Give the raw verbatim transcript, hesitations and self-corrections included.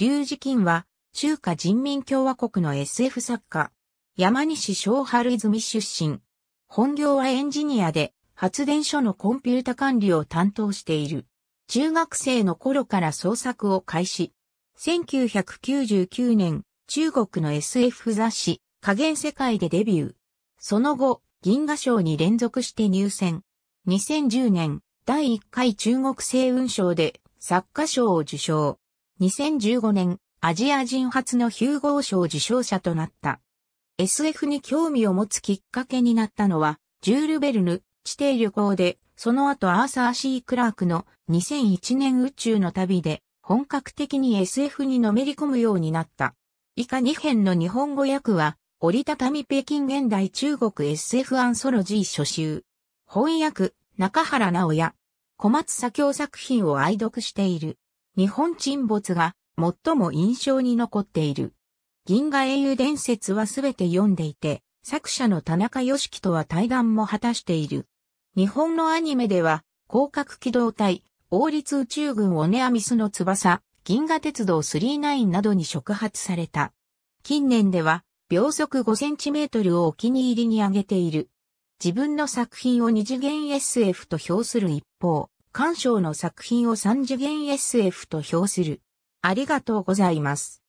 劉慈欣は、中華人民共和国の エスエフ 作家。山西省春泉出身。本業はエンジニアで、発電所のコンピュータ管理を担当している。中学生の頃から創作を開始。せんきゅうひゃくきゅうじゅうきゅうねん、中国の エスエフ 雑誌、下限世界でデビュー。その後、銀河賞に連続して入選。にせんじゅうねん、だいいっかい中国青雲賞で作家賞を受賞。にせんじゅうごねん、アジア人初のヒューゴー賞受賞者となった。エスエフ に興味を持つきっかけになったのは、ジュール・ベルヌ、地底旅行で、その後アーサー・シー・クラークのにせんいちねん宇宙の旅で、本格的に エスエフ にのめり込むようになった。以下にへんの日本語訳は、折りたたみ北京現代中国 エスエフ アンソロジー初集。翻訳、中原直也。小松左京作品を愛読している。日本沈没が最も印象に残っている。銀河英雄伝説はすべて読んでいて、作者の田中義樹とは対談も果たしている。日本のアニメでは、広角機動隊、王立宇宙軍オネアミスの翼、銀河鉄道スリーナインなどに触発された。近年では、秒速ごセンチメートルをお気に入りに挙げている。自分の作品をにじげんエスエフ と評する一方、鑑賞の作品をさんじげんエスエフ と評する。ありがとうございます。